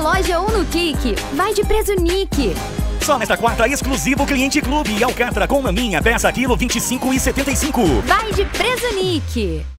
na loja ou no Kik. Vai de Prezunic. Só nesta quarta, exclusivo Cliente Clube. Alcatra com maminha, peça quilo 25,75. Vai de Prezunic.